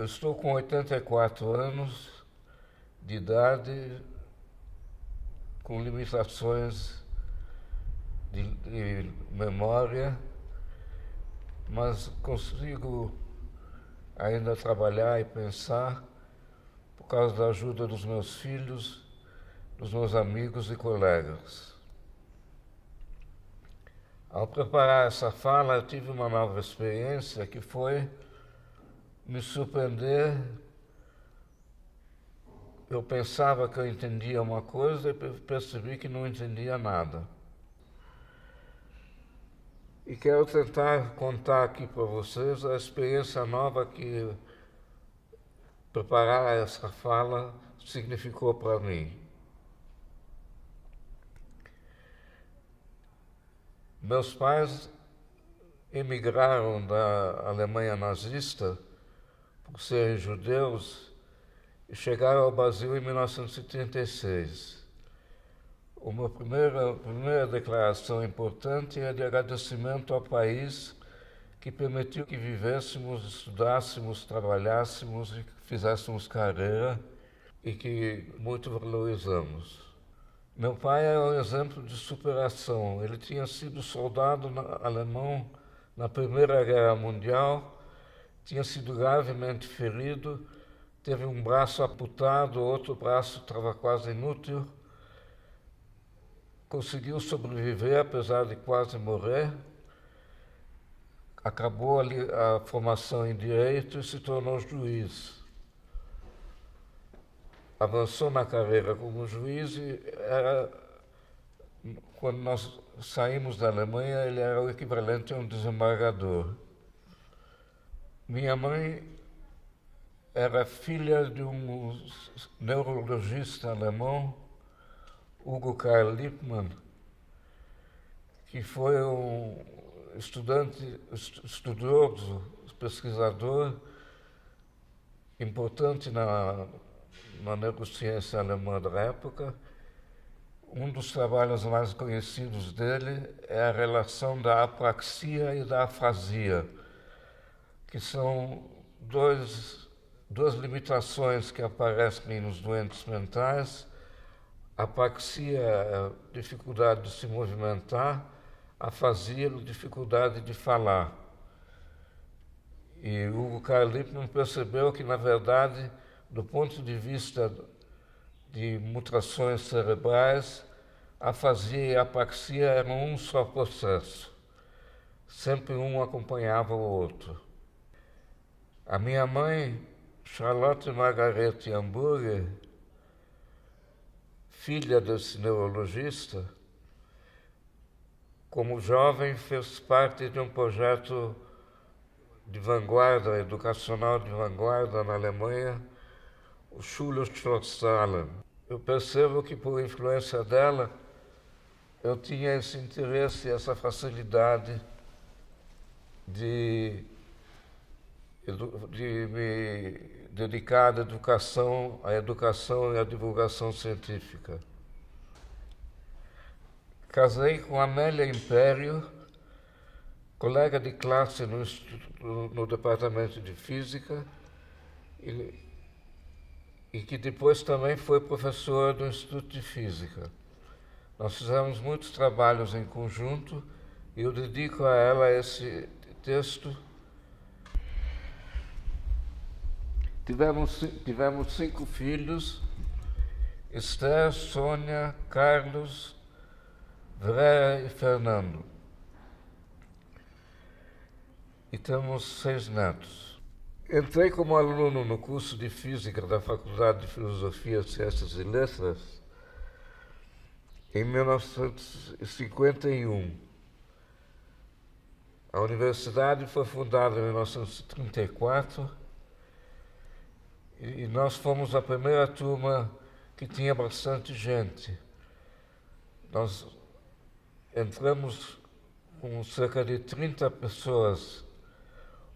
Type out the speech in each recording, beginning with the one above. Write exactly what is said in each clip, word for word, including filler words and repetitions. Eu estou com oitenta e quatro anos de idade, com limitações de, de memória, mas consigo ainda trabalhar e pensar por causa da ajuda dos meus filhos, dos meus amigos e colegas. Ao preparar essa fala, eu tive uma nova experiência que foi me surpreender. Eu pensava que eu entendia uma coisa e percebi que não entendia nada. E quero tentar contar aqui para vocês a experiência nova que preparar essa fala significou para mim. Meus pais emigraram da Alemanha nazista por serem judeus e chegaram ao Brasil em mil novecentos e trinta e seis. Uma primeira, primeira declaração importante é de agradecimento ao país que permitiu que vivêssemos, estudássemos, trabalhássemos e que fizéssemos carreira e que muito valorizamos. Meu pai era um exemplo de superação. Ele tinha sido soldado alemão na Primeira Guerra Mundial, tinha sido gravemente ferido, teve um braço amputado, outro braço estava quase inútil. Conseguiu sobreviver, apesar de quase morrer. Acabou ali a formação em Direito e se tornou juiz. Avançou na carreira como juiz e era... quando nós saímos da Alemanha, ele era o equivalente a um desembargador. Minha mãe era filha de um neurologista alemão, Hugo Karl Liepmann, que foi um estudante, estudioso, pesquisador importante na, na neurociência alemã da época. Um dos trabalhos mais conhecidos dele é a relação da apraxia e da afasia, que são dois Duas limitações que aparecem nos doentes mentais: a apraxia, a dificuldade de se movimentar, a afasia, a dificuldade de falar. E Hugo Karl Liepmann percebeu que, na verdade, do ponto de vista de mutações cerebrais, a afasia e a apraxia eram um só processo. Sempre um acompanhava o outro. A minha mãe, Charlotte Margarete Hamburger, filha desse neurologista, como jovem fez parte de um projeto de vanguarda, educacional de vanguarda na Alemanha, o Schule Schlossalen. Eu percebo que, por influência dela, eu tinha esse interesse, essa facilidade de, de me dedicada à educação, à educação e à divulgação científica. Casei com Amélia Império, colega de classe no, no Departamento de Física, e, e que depois também foi professora do Instituto de Física. Nós fizemos muitos trabalhos em conjunto e eu dedico a ela esse texto. Tivemos, tivemos cinco filhos: Esther, Sônia, Carlos, Vera e Fernando. E temos seis netos. Entrei como aluno no curso de Física da Faculdade de Filosofia, Ciências e Letras em mil novecentos e cinquenta e um. A universidade foi fundada em mil novecentos e trinta e quatro. E nós fomos a primeira turma que tinha bastante gente. Nós entramos com cerca de trinta pessoas.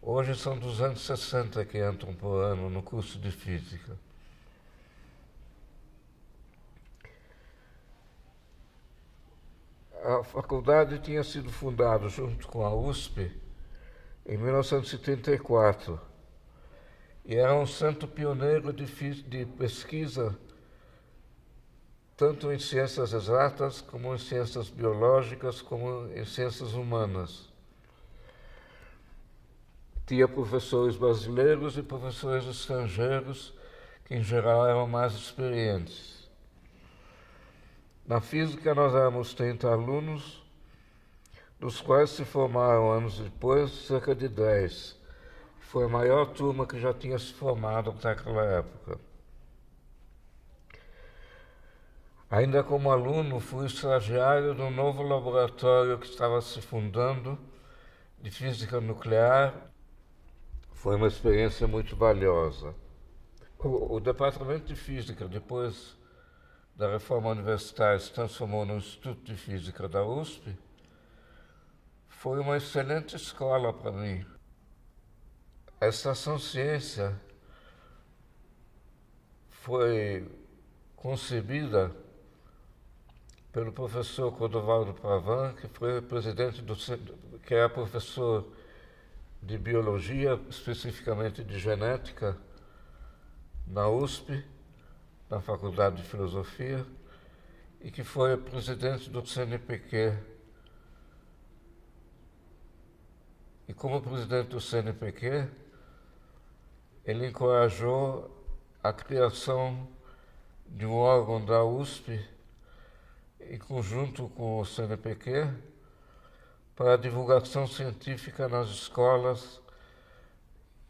Hoje são duzentos e sessenta que entram por ano no curso de Física. A faculdade tinha sido fundada junto com a U S P em mil novecentos e trinta e quatro. e era um santo pioneiro de, de pesquisa, tanto em ciências exatas, como em ciências biológicas, como em ciências humanas. Tinha professores brasileiros e professores estrangeiros, que em geral eram mais experientes. Na física nós éramos trinta alunos, dos quais se formaram anos depois cerca de dez. Foi a maior turma que já tinha se formado naquela época. Ainda como aluno, fui estagiário de um novo laboratório que estava se fundando, de física nuclear. Foi uma experiência muito valiosa. O, o Departamento de Física, depois da reforma universitária, se transformou no Instituto de Física da U S P. Foi uma excelente escola para mim. A Estação Ciência foi concebida pelo professor Crodovaldo Pavan, que foi presidente do que era professor de biologia, especificamente de genética, na U S P, na Faculdade de Filosofia, e que foi presidente do C N P q. E como presidente do C N P q, ele encorajou a criação de um órgão da U S P, em conjunto com o C N P q, para a divulgação científica nas escolas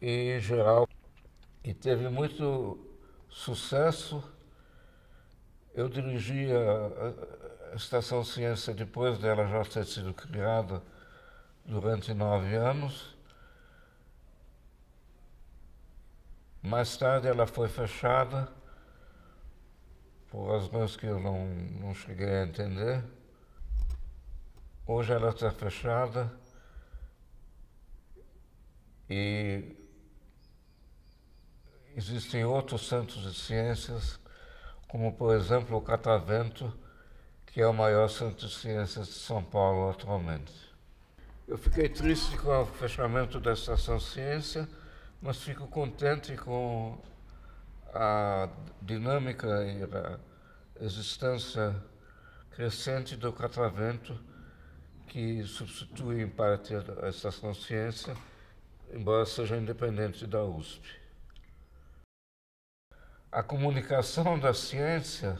e em geral. E teve muito sucesso. Eu dirigi a Estação Ciência depois dela já ter sido criada, durante nove anos. Mais tarde ela foi fechada, por razões que eu não, não cheguei a entender. Hoje ela está fechada e existem outros centros de ciências, como por exemplo o Catavento, que é o maior centro de ciências de São Paulo atualmente. Eu fiquei triste com o fechamento da Estação Ciência, mas fico contente com a dinâmica e a existência crescente do Catavento, que substitui em parte a Estação Ciência, embora seja independente da U S P. A comunicação da ciência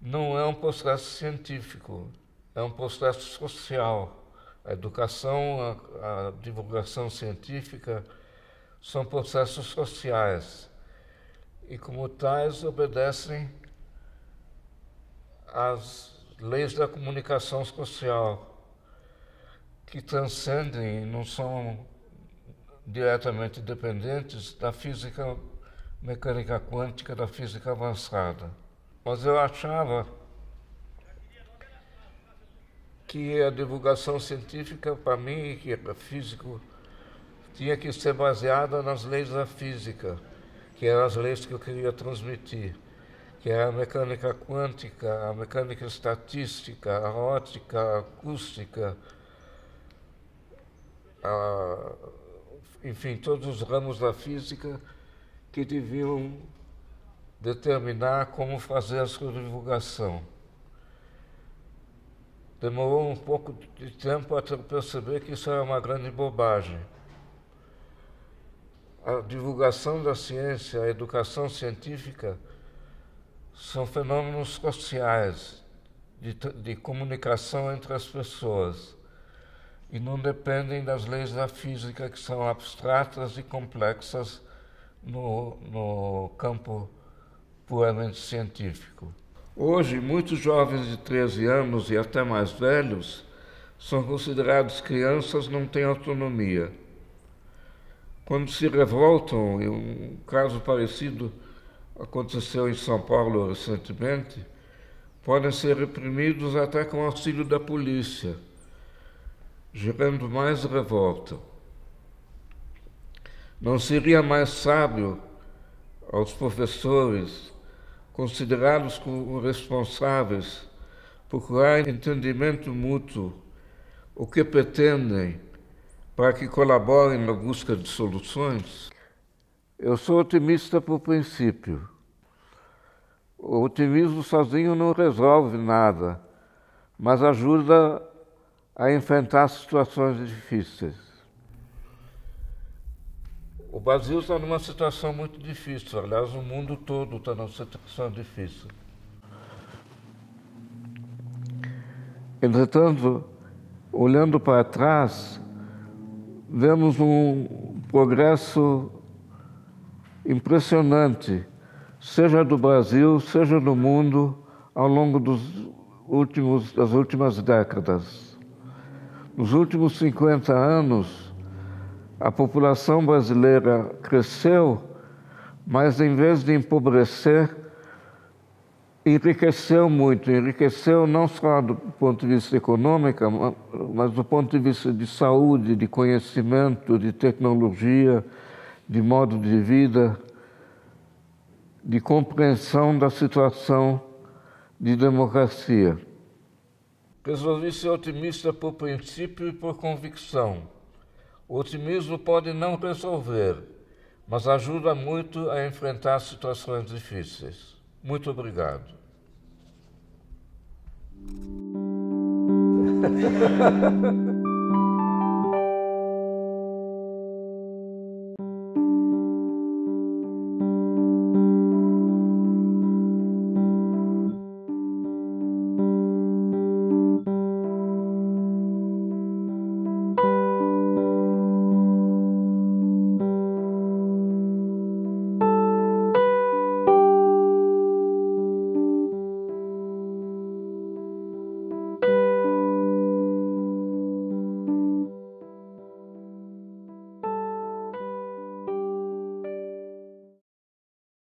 não é um processo científico, é um processo social. A educação, a, a divulgação científica são processos sociais e, como tais, obedecem às leis da comunicação social, que transcendem e não são diretamente dependentes da física mecânica quântica, da física avançada. Mas eu achava que a divulgação científica, para mim, que é físico, tinha que ser baseada nas leis da física, que eram as leis que eu queria transmitir, que era a mecânica quântica, a mecânica estatística, a ótica, a acústica, a, enfim, todos os ramos da física que deviam determinar como fazer a sua divulgação. Demorou um pouco de tempo até perceber que isso era uma grande bobagem. A divulgação da ciência, a educação científica, são fenômenos sociais, de, de comunicação entre as pessoas, e não dependem das leis da física, que são abstratas e complexas no, no campo puramente científico. Hoje, muitos jovens de treze anos e até mais velhos são considerados crianças, não têm autonomia. Quando se revoltam, e um caso parecido aconteceu em São Paulo recentemente, podem ser reprimidos até com auxílio da polícia, gerando mais revolta. Não seria mais sábio aos professores, considerados como responsáveis, procurar entendimento mútuo, o que pretendem, para que colaborem na busca de soluções? Eu sou otimista por princípio. O otimismo sozinho não resolve nada, mas ajuda a enfrentar situações difíceis. O Brasil está numa situação muito difícil, aliás, o mundo todo está numa situação difícil. Entretanto, olhando para trás, vemos um progresso impressionante, seja do Brasil, seja do mundo, ao longo dos últimos, das últimas décadas. Nos últimos cinquenta anos, a população brasileira cresceu, mas em vez de empobrecer, enriqueceu muito. Enriqueceu não só do ponto de vista econômico, mas do ponto de vista de saúde, de conhecimento, de tecnologia, de modo de vida, de compreensão da situação de democracia. Resolvi ser otimista por princípio e por convicção. O otimismo pode não resolver, mas ajuda muito a enfrentar situações difíceis. Muito obrigado.